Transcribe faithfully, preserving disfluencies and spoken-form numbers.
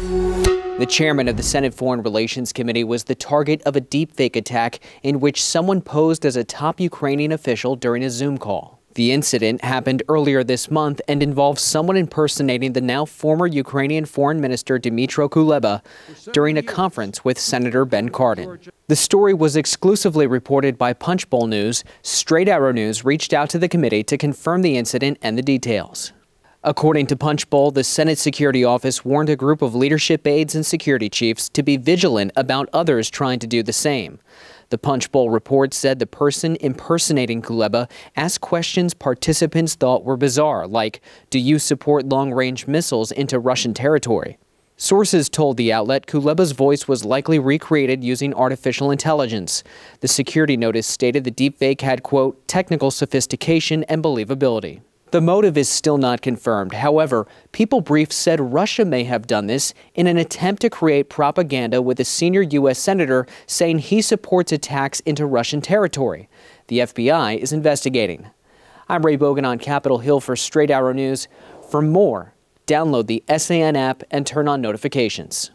The chairman of the Senate Foreign Relations Committee was the target of a deepfake attack in which someone posed as a top Ukrainian official during a Zoom call. The incident happened earlier this month and involved someone impersonating the now former Ukrainian Foreign Minister Dmytro Kuleba during a conference with Senator Ben Cardin. The story was exclusively reported by Punchbowl News. Straight Arrow News reached out to the committee to confirm the incident and the details. According to Punchbowl, the Senate Security Office warned a group of leadership aides and security chiefs to be vigilant about others trying to do the same. The Punchbowl report said the person impersonating Kuleba asked questions participants thought were bizarre, like, "Do you support long-range missiles into Russian territory?" Sources told the outlet Kuleba's voice was likely recreated using artificial intelligence. The security notice stated the deepfake had, quote, "technical sophistication and believability." The motive is still not confirmed. However, People Brief said Russia may have done this in an attempt to create propaganda, with a senior U S senator saying he supports attacks into Russian territory. The F B I is investigating. I'm Ray Bogan on Capitol Hill for Straight Arrow News. For more, download the S A N app and turn on notifications.